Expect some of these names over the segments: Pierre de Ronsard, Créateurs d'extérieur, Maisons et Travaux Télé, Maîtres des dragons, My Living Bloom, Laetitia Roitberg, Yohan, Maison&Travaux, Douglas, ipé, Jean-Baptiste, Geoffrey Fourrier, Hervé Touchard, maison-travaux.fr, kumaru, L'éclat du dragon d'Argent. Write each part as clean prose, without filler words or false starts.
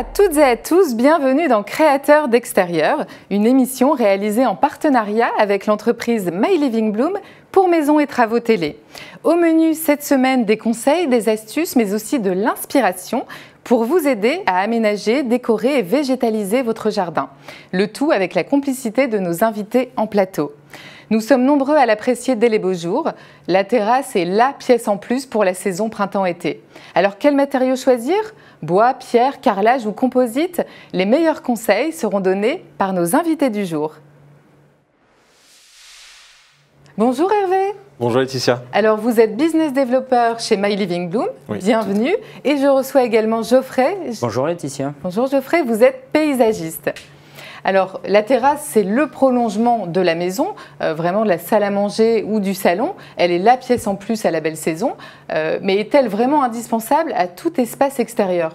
à toutes et à tous, bienvenue dans Créateurs d'extérieur, une émission réalisée en partenariat avec l'entreprise My Living Bloom pour Maisons et Travaux Télé. Au menu cette semaine, des conseils, des astuces, mais aussi de l'inspiration pour vous aider à aménager, décorer et végétaliser votre jardin. Le tout avec la complicité de nos invités en plateau. Nous sommes nombreux à l'apprécier dès les beaux jours. La terrasse est la pièce en plus pour la saison printemps-été. Alors quels matériaux choisir ? Bois, pierre, carrelage ou composite ? Les meilleurs conseils seront donnés par nos invités du jour. Bonjour Hervé. Bonjour Laetitia. Alors vous êtes business développeur chez My Living Bloom, oui, bienvenue. Et je reçois également Geoffrey. Bonjour Laetitia. Bonjour Geoffrey, vous êtes paysagiste. Alors, la terrasse, c'est le prolongement de la maison, vraiment de la salle à manger ou du salon. Elle est la pièce en plus à la belle saison, mais est-elle vraiment indispensable à tout espace extérieur ?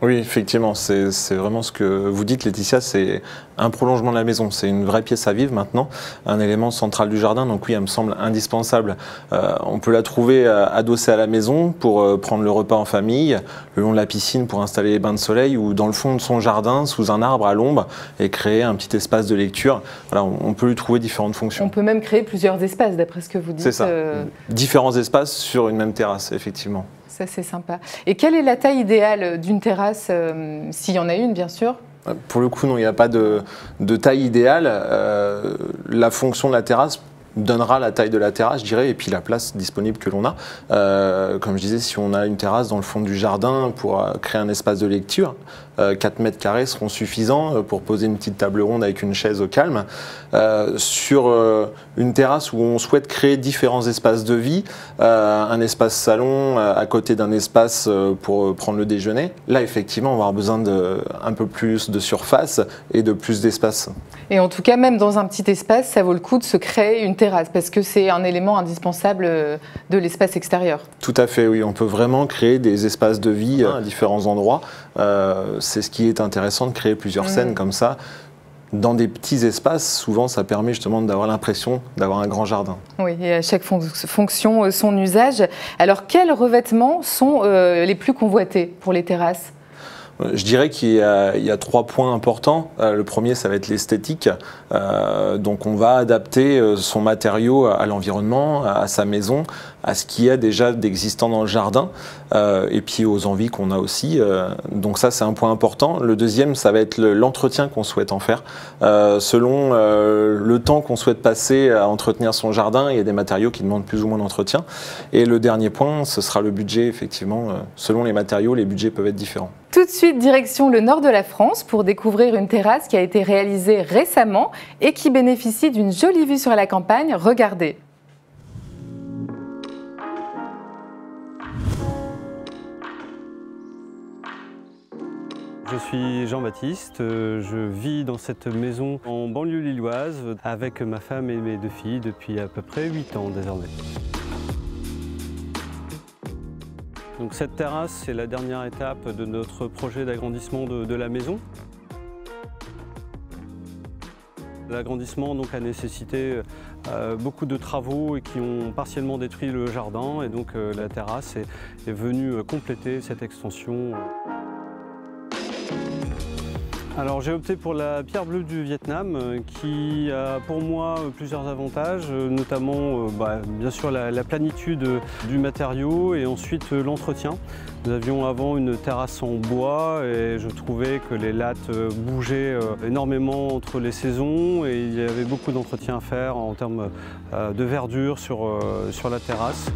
Oui, effectivement, c'est vraiment ce que vous dites, Laetitia, c'est un prolongement de la maison, c'est une vraie pièce à vivre maintenant, un élément central du jardin, donc oui, elle me semble indispensable. On peut la trouver adossée à la maison pour prendre le repas en famille, le long de la piscine pour installer les bains de soleil ou dans le fond de son jardin, sous un arbre à l'ombre et créer un petit espace de lecture. Voilà, on peut lui trouver différentes fonctions. On peut même créer plusieurs espaces, d'après ce que vous dites. C'est ça, différents espaces sur une même terrasse, effectivement. Ça, c'est sympa. Et quelle est la taille idéale d'une terrasse, s'il y en a une, bien sûr ? Pour le coup, non, il n'y a pas de taille idéale. La fonction de la terrasse donnera la taille de la terrasse, je dirais, et puis la place disponible que l'on a. Comme je disais, si on a une terrasse dans le fond du jardin pour créer un espace de lecture, 4 mètres carrés seront suffisants pour poser une petite table ronde avec une chaise au calme. Sur une terrasse où on souhaite créer différents espaces de vie, un espace salon à côté d'un espace pour prendre le déjeuner, là effectivement on va avoir besoin d'un peu plus de surface et de plus d'espace. Et en tout cas, même dans un petit espace, ça vaut le coup de se créer une terrasse parce que c'est un élément indispensable de l'espace extérieur. Tout à fait, oui, on peut vraiment créer des espaces de vie à différents endroits. C'est ce qui est intéressant, de créer plusieurs scènes comme ça. Dans des petits espaces, souvent, ça permet justement d'avoir l'impression d'avoir un grand jardin. Oui, et à chaque fonction, son usage. Alors, quels revêtements sont les plus convoités pour les terrasses ? Je dirais qu'il y a 3 points importants. Le premier, ça va être l'esthétique. Donc, on va adapter son matériau à l'environnement, à sa maison, à ce qu'il y a déjà d'existant dans le jardin et puis aux envies qu'on a aussi. Donc ça, c'est un point important. Le deuxième, ça va être l'entretien qu'on souhaite en faire. Selon le temps qu'on souhaite passer à entretenir son jardin, il y a des matériaux qui demandent plus ou moins d'entretien. Et le dernier point, ce sera le budget, effectivement. Selon les matériaux, les budgets peuvent être différents. Tout de suite, direction le nord de la France pour découvrir une terrasse qui a été réalisée récemment et qui bénéficie d'une jolie vue sur la campagne. Regardez. Je suis Jean-Baptiste, je vis dans cette maison en banlieue lilloise avec ma femme et mes 2 filles depuis à peu près 8 ans désormais. Donc cette terrasse, c'est la dernière étape de notre projet d'agrandissement de la maison. L'agrandissement donc a nécessité beaucoup de travaux et qui ont partiellement détruit le jardin et donc la terrasse est venue compléter cette extension. Alors j'ai opté pour la pierre bleue du Vietnam qui a pour moi plusieurs avantages, notamment bien sûr la planitude du matériau et ensuite l'entretien. Nous avions avant une terrasse en bois et je trouvais que les lattes bougeaient énormément entre les saisons et il y avait beaucoup d'entretien à faire en termes de verdure sur la terrasse.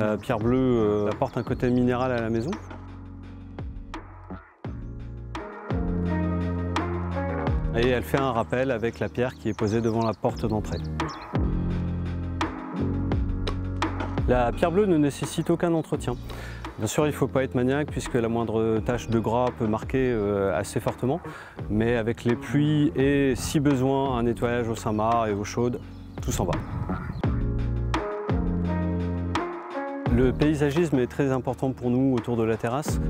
La pierre bleue apporte un côté minéral à la maison. Et elle fait un rappel avec la pierre qui est posée devant la porte d'entrée. La pierre bleue ne nécessite aucun entretien. Bien sûr, il ne faut pas être maniaque puisque la moindre tache de gras peut marquer assez fortement. Mais avec les pluies et si besoin, un nettoyage au Saint-Marc et eau chaude, tout s'en va. Le paysagisme est très important pour nous autour de la terrasse.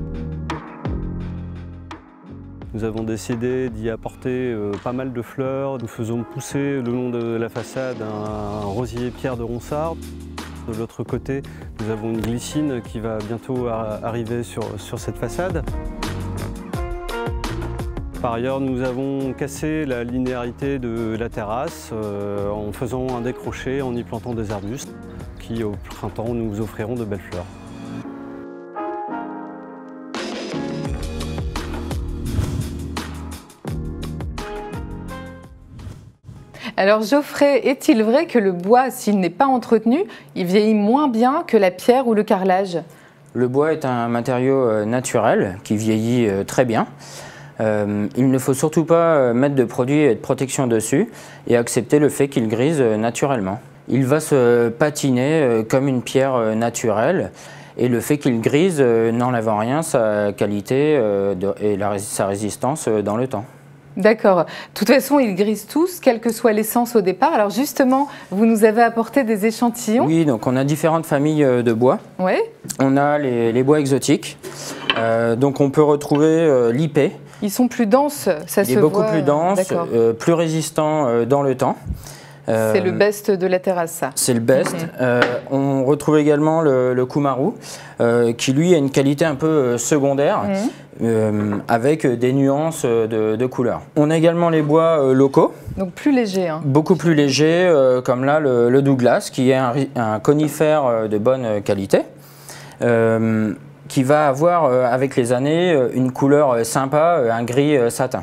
Nous avons décidé d'y apporter pas mal de fleurs. Nous faisons pousser le long de la façade un rosier Pierre de Ronsard. De l'autre côté, nous avons une glycine qui va bientôt arriver sur cette façade. Par ailleurs, nous avons cassé la linéarité de la terrasse en faisant un décroché, en y plantant des arbustes qui, au printemps, nous offriront de belles fleurs. Alors Geoffrey, est-il vrai que le bois, s'il n'est pas entretenu, il vieillit moins bien que la pierre ou le carrelage? Le bois est un matériau naturel qui vieillit très bien. Il ne faut surtout pas mettre de produits et de protection dessus et accepter le fait qu'il grise naturellement. Il va se patiner comme une pierre naturelle et le fait qu'il grise n'enlève en rien sa qualité et sa résistance dans le temps. D'accord. De toute façon, ils grisent tous, quelle que soit l'essence au départ. Alors justement, vous nous avez apporté des échantillons. Oui, donc on a différentes familles de bois. Oui. On a les bois exotiques. Donc on peut retrouver l'ipé. Ils sont plus denses, ça se voit. Il est beaucoup plus dense, plus résistant dans le temps. C'est le best de la terrasse, ça. C'est le best. Okay. On retrouve également le kumaru, qui lui a une qualité un peu secondaire, avec des nuances de couleurs. On a également les bois locaux. Donc plus légers. Hein. Beaucoup plus légers, comme là le Douglas, qui est un conifère de bonne qualité. Qui va avoir, avec les années, une couleur sympa, un gris satin.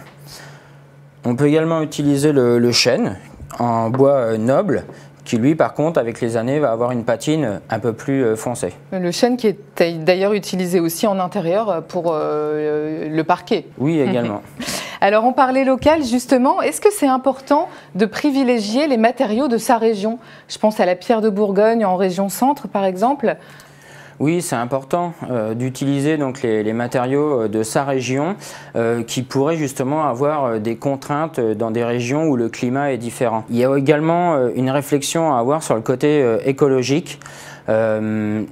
On peut également utiliser le chêne, en bois noble, qui lui, par contre, avec les années, va avoir une patine un peu plus foncée. Le chêne qui est d'ailleurs utilisé aussi en intérieur pour le parquet. Oui, également. Alors, on parlait local, justement. Est-ce que c'est important de privilégier les matériaux de sa région? Je pense à la pierre de Bourgogne, en région centre, par exemple. Oui, c'est important d'utiliser donc les matériaux de sa région qui pourraient justement avoir des contraintes dans des régions où le climat est différent. Il y a également une réflexion à avoir sur le côté écologique,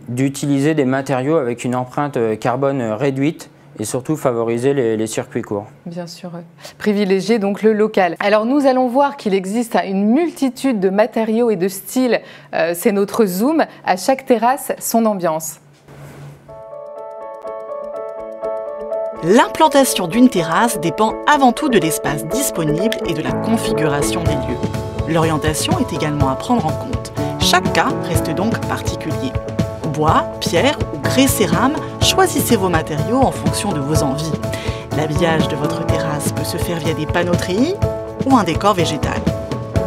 d'utiliser des matériaux avec une empreinte carbone réduite et surtout favoriser les circuits courts. Bien sûr, privilégier donc le local. Alors nous allons voir qu'il existe une multitude de matériaux et de styles. C'est notre zoom, à chaque terrasse, son ambiance. L'implantation d'une terrasse dépend avant tout de l'espace disponible et de la configuration des lieux. L'orientation est également à prendre en compte. Chaque cas reste donc particulier. Bois, pierre ou grès cérame, choisissez vos matériaux en fonction de vos envies. L'habillage de votre terrasse peut se faire via des panneaux-treillis ou un décor végétal.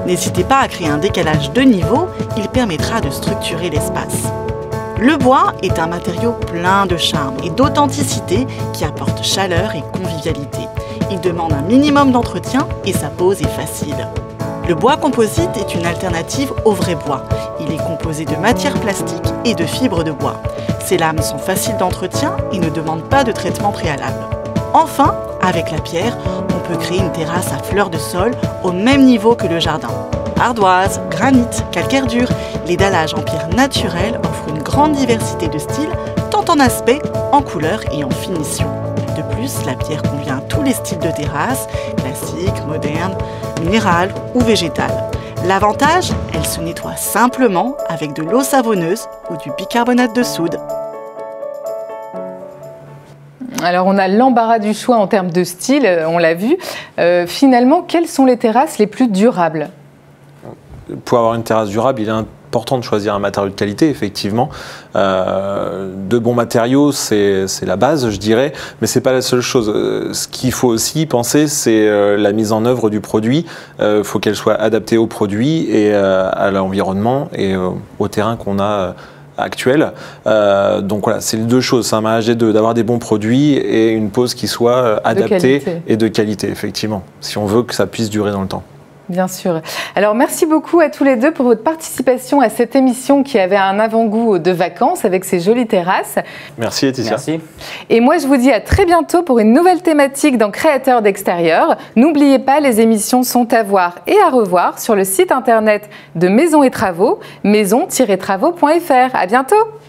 N'hésitez pas à créer un décalage de niveau, il permettra de structurer l'espace. Le bois est un matériau plein de charme et d'authenticité qui apporte chaleur et convivialité. Il demande un minimum d'entretien et sa pose est facile. Le bois composite est une alternative au vrai bois. Il est composé de matières plastiques et de fibres de bois. Ces lames sont faciles d'entretien et ne demandent pas de traitement préalable. Enfin, avec la pierre, on peut créer une terrasse à fleurs de sol au même niveau que le jardin. Ardoise, granit, calcaire dur, les dallages en pierre naturelle offrent une grande diversité de styles, tant en aspect, en couleur et en finition. De plus, la pierre convient à tous les styles de terrasse, classique, moderne, minérale ou végétale. L'avantage, elle se nettoie simplement avec de l'eau savonneuse ou du bicarbonate de soude. Alors on a l'embarras du choix en termes de style, on l'a vu. Finalement, quelles sont les terrasses les plus durables? Pour avoir une terrasse durable, il est important de choisir un matériau de qualité, effectivement. De bons matériaux, c'est la base, je dirais, mais ce n'est pas la seule chose. Ce qu'il faut aussi penser, c'est la mise en œuvre du produit. Il faut qu'elle soit adaptée au produit et à l'environnement et au terrain qu'on a actuel. Donc voilà, c'est les deux choses, c'est un mariage des deux, d'avoir des bons produits et une pose qui soit adaptée et de qualité, effectivement, si on veut que ça puisse durer dans le temps. Bien sûr. Alors merci beaucoup à tous les deux pour votre participation à cette émission qui avait un avant-goût de vacances avec ces jolies terrasses. Merci Laetitia. Merci. Et moi je vous dis à très bientôt pour une nouvelle thématique dans Créateurs d'extérieur. N'oubliez pas, les émissions sont à voir et à revoir sur le site internet de Maisons et Travaux, maison-travaux.fr. À bientôt.